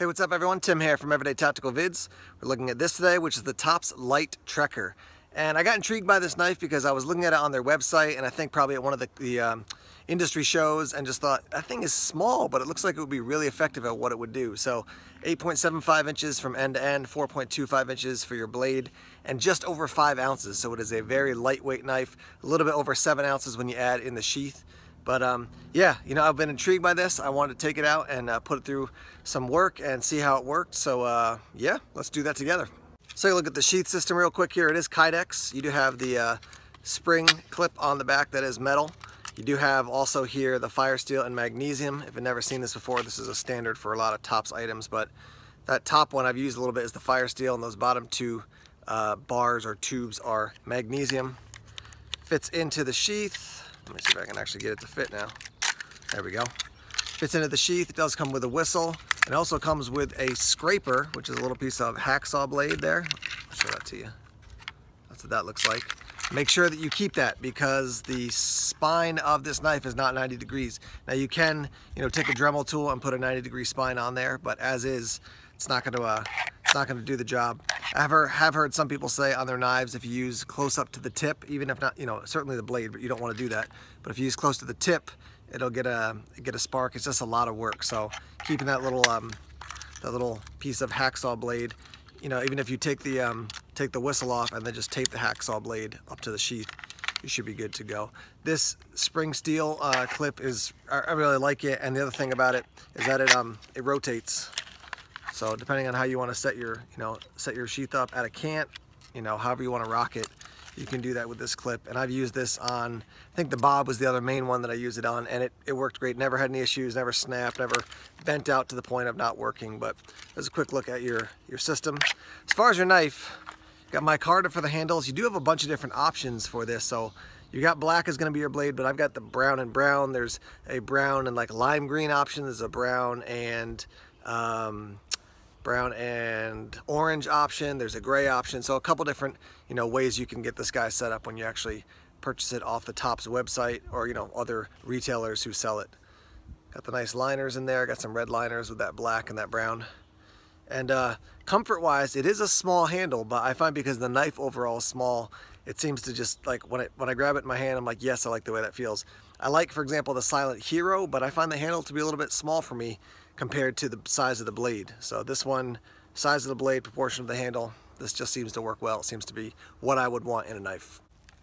Hey, what's up everyone? Tim here from Everyday Tactical Vids. We're looking at this today, which is the TOPS Lite Trekker. And I got intrigued by this knife because I was looking at it on their website and I think probably at one of the industry shows and just thought, that thing is small, but it looks like it would be really effective at what it would do. So 8.75 inches from end to end, 4.25 inches for your blade, and just over 5 ounces. So it is a very lightweight knife, a little bit over 7 ounces when you add in the sheath. But yeah, you know, I've been intrigued by this. I wanted to take it out and put it through some work and see how it worked. So yeah, let's do that together. So you look at the sheath system real quick here. It is Kydex. You do have the spring clip on the back that is metal. You do have also here the fire steel and magnesium. If you've never seen this before, this is a standard for a lot of TOPS items, but that top one I've used a little bit is the fire steel, and those bottom two bars or tubes are magnesium. Fits into the sheath. Let me see if I can actually get it to fit now. There we go. Fits into the sheath. It does come with a whistle. It also comes with a scraper, which is a little piece of hacksaw blade there. I'll show that to you. That's what that looks like. Make sure that you keep that because the spine of this knife is not 90 degrees. Now you can, you know, take a Dremel tool and put a 90 degree spine on there, but as is, it's not going to do the job. I have heard some people say on their knives, if you use close up to the tip, even if not, you know, certainly the blade, but you don't want to do that. But if you use close to the tip, it'll get a spark. It's just a lot of work. So keeping that little piece of hacksaw blade, you know, even if you take the whistle off and then just tape the hacksaw blade up to the sheath, you should be good to go. This spring steel clip is, I really like it. And the other thing about it is that it rotates. So depending on how you want to set your sheath up at a cant, you know, however you want to rock it, you can do that with this clip. And I've used this on, I think the Bob was the other main one that I used it on, and it worked great. Never had any issues, never snapped, never bent out to the point of not working. But there's a quick look at your system. As far as your knife, got my carta for the handles. You do have a bunch of different options for this. So you got black is going to be your blade, but I've got the brown and brown. There's a brown and like lime green option. There's a brown and orange option. There's a gray option. So a couple different, you know, ways you can get this guy set up when you actually purchase it off the TOPS website or, you know, other retailers who sell it. Got the nice liners in there. Got some red liners with that black and that brown. And comfort wise, it is a small handle, but I find because the knife overall is small, it seems to just like when I grab it in my hand, I'm like, yes, I like the way that feels. I like, for example, the Silent Hero, but I find the handle to be a little bit small for me compared to the size of the blade. So this one, size of the blade, proportion of the handle, this just seems to work well. It seems to be what I would want in a knife.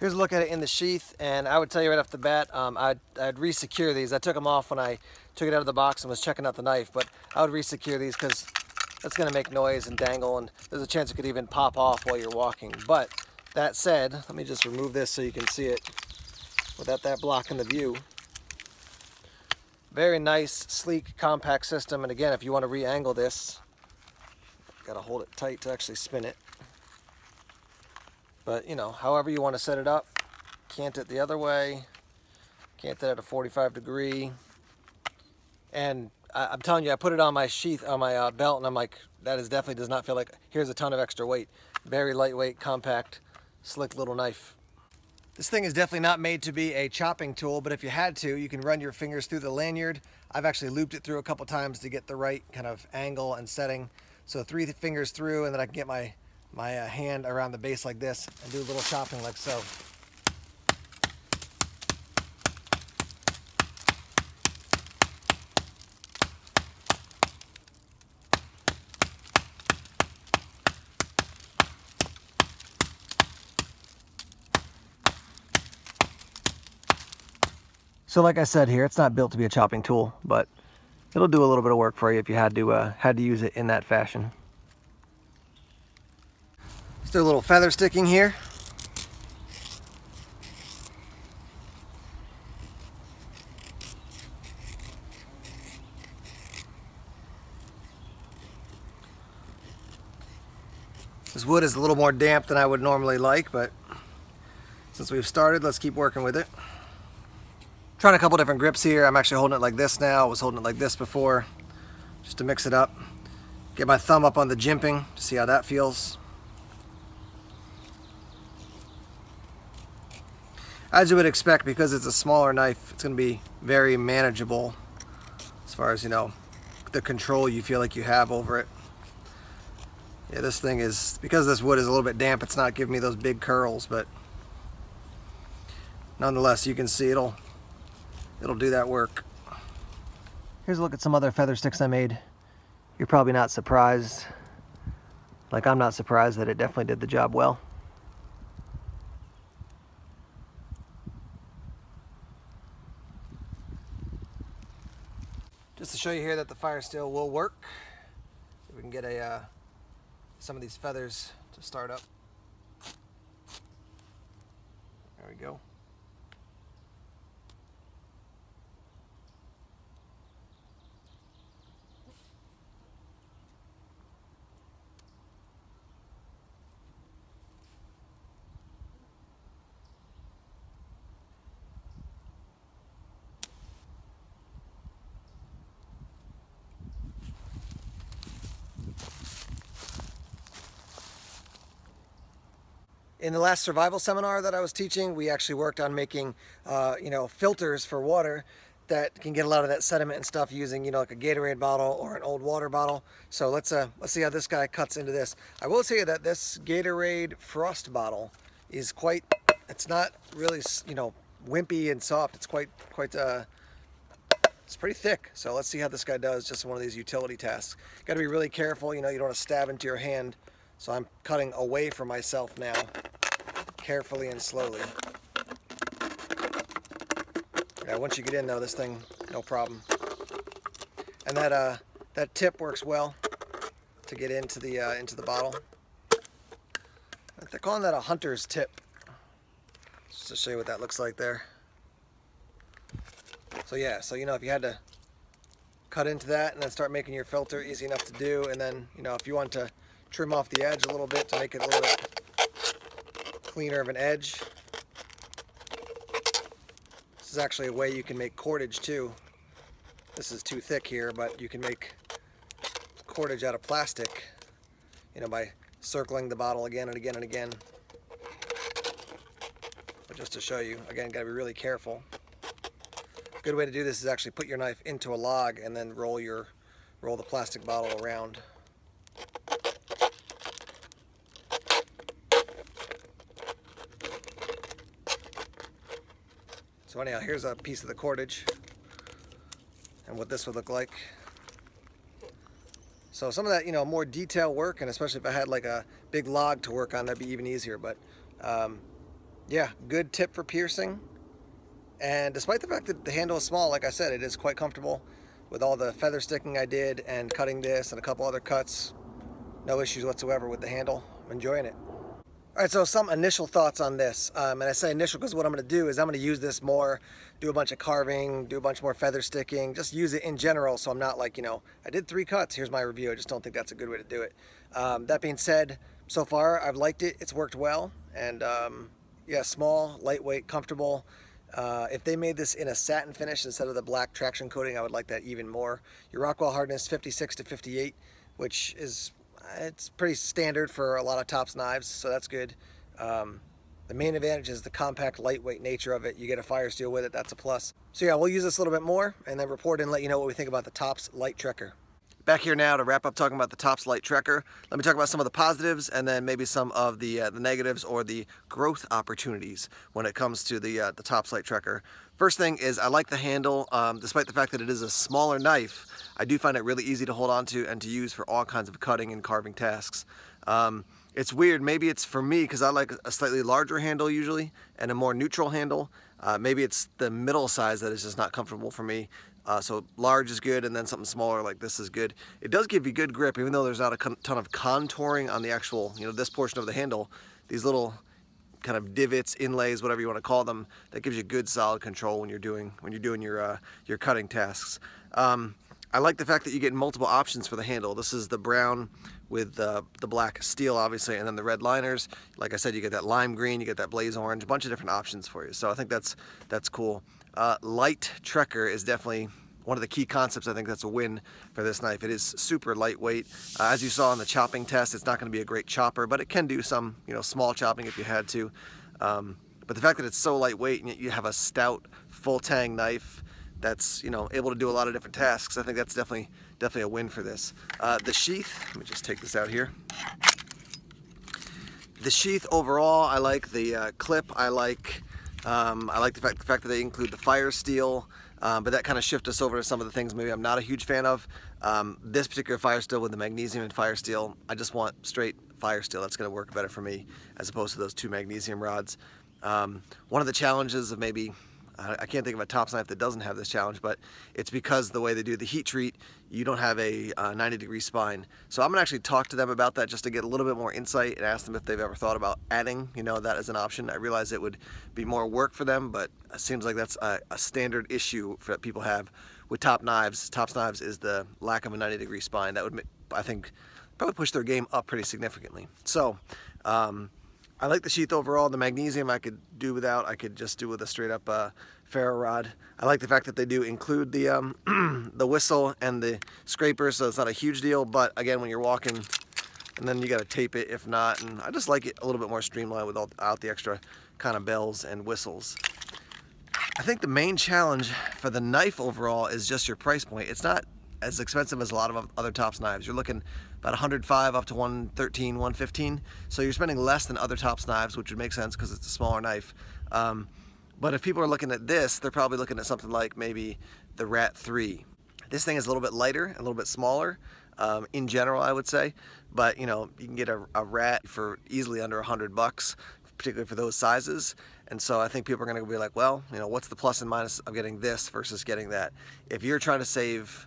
Here's a look at it in the sheath, and I would tell you right off the bat, I'd re-secure these. I took them off when I took it out of the box and was checking out the knife, but I would re-secure these because that's gonna make noise and dangle, and there's a chance it could even pop off while you're walking. But that said, let me just remove this so you can see it without that blocking the view. Very nice, sleek, compact system. And again, if you want to re-angle this, got to hold it tight to actually spin it. But, you know, however you want to set it up, cant it the other way, cant it at a 45 degree. And I'm telling you, I put it on my sheath, on my belt, and I'm like, that is definitely does not feel like, here's a ton of extra weight. Very lightweight, compact, slick little knife. This thing is definitely not made to be a chopping tool, but if you had to, you can run your fingers through the lanyard. I've actually looped it through a couple times to get the right kind of angle and setting. So 3 fingers through, and then I can get my hand around the base like this and do a little chopping like so. So like I said here, it's not built to be a chopping tool, but it'll do a little bit of work for you if you had to use it in that fashion. Just do a little feather sticking here. This wood is a little more damp than I would normally like, but since we've started, let's keep working with it. Trying a couple different grips here. I'm actually holding it like this now. I was holding it like this before, just to mix it up. Get my thumb up on the jimping to see how that feels. As you would expect, because it's a smaller knife, it's going to be very manageable as far as, you know, the control you feel like you have over it. Yeah, this thing is, because this wood is a little bit damp, it's not giving me those big curls, but nonetheless, you can see it'll do that work. Here's a look at some other feather sticks I made. You're probably not surprised, like I'm not surprised, that it definitely did the job well. Just to show you here that the fire still will work. We can get a some of these feathers to start up. There we go. In the last survival seminar that I was teaching, we actually worked on making, you know, filters for water that can get a lot of that sediment and stuff using, you know, like a Gatorade bottle or an old water bottle. So let's see how this guy cuts into this. I will tell you that this Gatorade frost bottle is quite, it's not really, you know, wimpy and soft. It's it's pretty thick. So let's see how this guy does just one of these utility tasks. Got to be really careful, you know, you don't want to stab into your hand. So I'm cutting away from myself now, carefully and slowly. Yeah, once you get in though, this thing, no problem. And that tip works well to get into the bottle. They're calling that a hunter's tip. Just to show you what that looks like there. So yeah, so you know, if you had to cut into that and then start making your filter, easy enough to do. And then, you know, if you want to trim off the edge a little bit to make it a little bit cleaner of an edge. This is actually a way you can make cordage too. This is too thick here, but you can make cordage out of plastic, you know, by circling the bottle again and again and again. But just to show you, again, gotta be really careful. A good way to do this is actually put your knife into a log and then roll the plastic bottle around. So anyhow, here's a piece of the cordage and what this would look like. So some of that, you know, more detail work, and especially if I had like a big log to work on, that'd be even easier. But yeah, good tip for piercing. And despite the fact that the handle is small, like I said, it is quite comfortable with all the feather sticking I did and cutting this and a couple other cuts. No issues whatsoever with the handle. I'm enjoying it. All right, so some initial thoughts on this. And I say initial because what I'm gonna do is I'm gonna use this more, do a bunch of carving, do a bunch more feather sticking, just use it in general, so I'm not like, you know, I did 3 cuts, here's my review. I just don't think that's a good way to do it. That being said, so far I've liked it, it's worked well, and yeah, small, lightweight, comfortable. If they made this in a satin finish instead of the black traction coating, I would like that even more. Your Rockwell hardness, 56 to 58, which is, it's pretty standard for a lot of TOPS knives, so that's good. The main advantage is the compact, lightweight nature of it. You get a fire steel with it, that's a plus. So yeah, we'll use this a little bit more and then report and let you know what we think about the TOPS Lite Trekker. Back here now to wrap up talking about the TOPS Lite Trekker. Let me talk about some of the positives and then maybe some of the negatives or the growth opportunities when it comes to the TOPS Lite Trekker. First thing is I like the handle. Despite the fact that it is a smaller knife, I do find it really easy to hold on to and to use for all kinds of cutting and carving tasks. It's weird, maybe it's for me because I like a slightly larger handle usually and a more neutral handle. Maybe it's the middle size that is just not comfortable for me. So large is good, and then something smaller like this is good. It does give you good grip, even though there's not a ton of contouring on the actual, you know, this portion of the handle. These little kind of divots, inlays, whatever you want to call them, that gives you good solid control when you're doing your cutting tasks. I like the fact that you get multiple options for the handle. This is the brown with the black steel, obviously, and then the red liners. Like I said, you get that lime green, you get that blaze orange, a bunch of different options for you. So I think that's cool. Lite Trekker is definitely one of the key concepts. I think that's a win for this knife. It is super lightweight. As you saw in the chopping test, it's not going to be a great chopper, but it can do some, you know, small chopping if you had to. But the fact that it's so lightweight and yet you have a stout full tang knife that's, you know, able to do a lot of different tasks, I think that's definitely definitely a win for this. The sheath, let me just take this out here. The sheath overall, I like the clip. I like the fact that they include the fire steel, but that kind of shifts us over to some of the things maybe I'm not a huge fan of. This particular fire steel with the magnesium and fire steel, I just want straight fire steel. That's going to work better for me as opposed to those two magnesium rods. One of the challenges of maybe, I can't think of a TOPS knife that doesn't have this challenge, but it's because the way they do the heat treat, you don't have a 90-degree spine. So I'm gonna actually talk to them about that just to get a little bit more insight and ask them if they've ever thought about adding, you know, that as an option. I realize it would be more work for them, but it seems like that's a standard issue that people have with TOPS knives is the lack of a 90-degree spine. That would, I think, probably push their game up pretty significantly. So, I like the sheath overall. The magnesium I could do without. I could just do with a straight up ferro rod. I like the fact that they do include the the whistle and the scraper, so it's not a huge deal, but again, when you're walking, and then you gotta tape it if not, and I just like it a little bit more streamlined without the extra kind of bells and whistles. I think the main challenge for the knife overall is just your price point. It's not as expensive as a lot of other TOPS knives. You're looking about 105 up to 113, 115. So you're spending less than other TOPS knives, which would make sense because it's a smaller knife. But if people are looking at this, they're probably looking at something like maybe the RAT 3. This thing is a little bit lighter, a little bit smaller in general, I would say. But you know, you can get a RAT for easily under $100, particularly for those sizes. And so I think people are going to be like, well, you know, what's the plus and minus of getting this versus getting that? If you're trying to save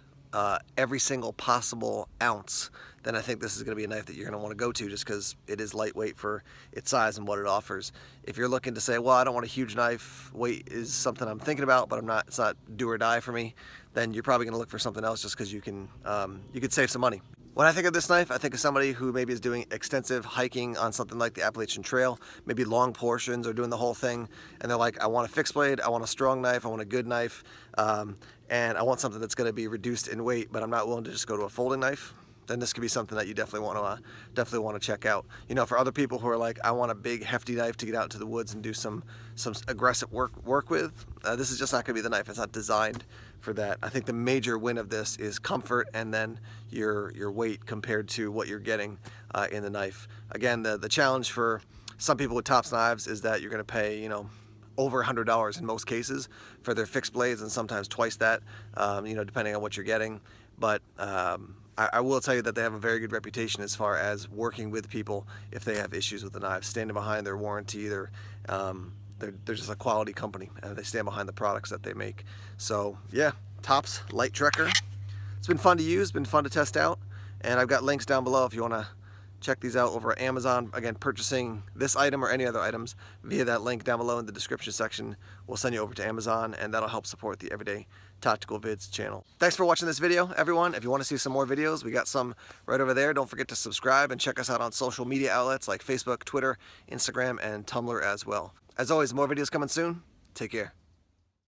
every single possible ounce, then I think this is going to be a knife that you're going to want to go to just because it is lightweight for its size and what it offers. If you're looking to say, well, I don't want a huge knife, weight is something I'm thinking about, but it's not do or die for me, then you're probably going to look for something else just because you could save some money. When I think of this knife, I think of somebody who maybe is doing extensive hiking on something like the Appalachian Trail, maybe long portions or doing the whole thing, and they're like, I want a fixed blade, I want a strong knife, I want a good knife, and I want something that's going to be reduced in weight, but I'm not willing to just go to a folding knife. Then this could be something that you definitely want to check out. You know, for other people who are like, I want a big hefty knife to get out to the woods and do some aggressive work with, this is just not going to be the knife. It's not designed for that. I think the major win of this is comfort and then your weight compared to what you're getting in the knife. Again, the challenge for some people with TOPS knives is that you're going to pay, you know, over $100 in most cases for their fixed blades and sometimes twice that, you know, depending on what you're getting. But I will tell you that they have a very good reputation as far as working with people if they have issues with the knives, standing behind their warranty. They're just a quality company and they stand behind the products that they make. So yeah, TOPS Lite Trekker. It's been fun to use, been fun to test out, and I've got links down below if you want to check these out over at Amazon. Again, purchasing this item or any other items via that link down below in the description section will send you over to Amazon, and that'll help support the Everyday Tactical Vids channel. Thanks for watching this video, everyone. If you want to see some more videos, we got some right over there. Don't forget to subscribe and check us out on social media outlets like Facebook, Twitter, Instagram, and Tumblr as well. As always, more videos coming soon. Take care.